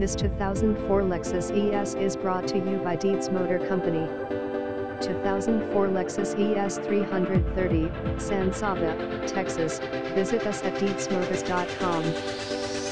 This 2004 Lexus ES is brought to you by Deeds Motor Company. 2004 Lexus ES 330, San Saba, Texas. Visit us at deedsmotors.com.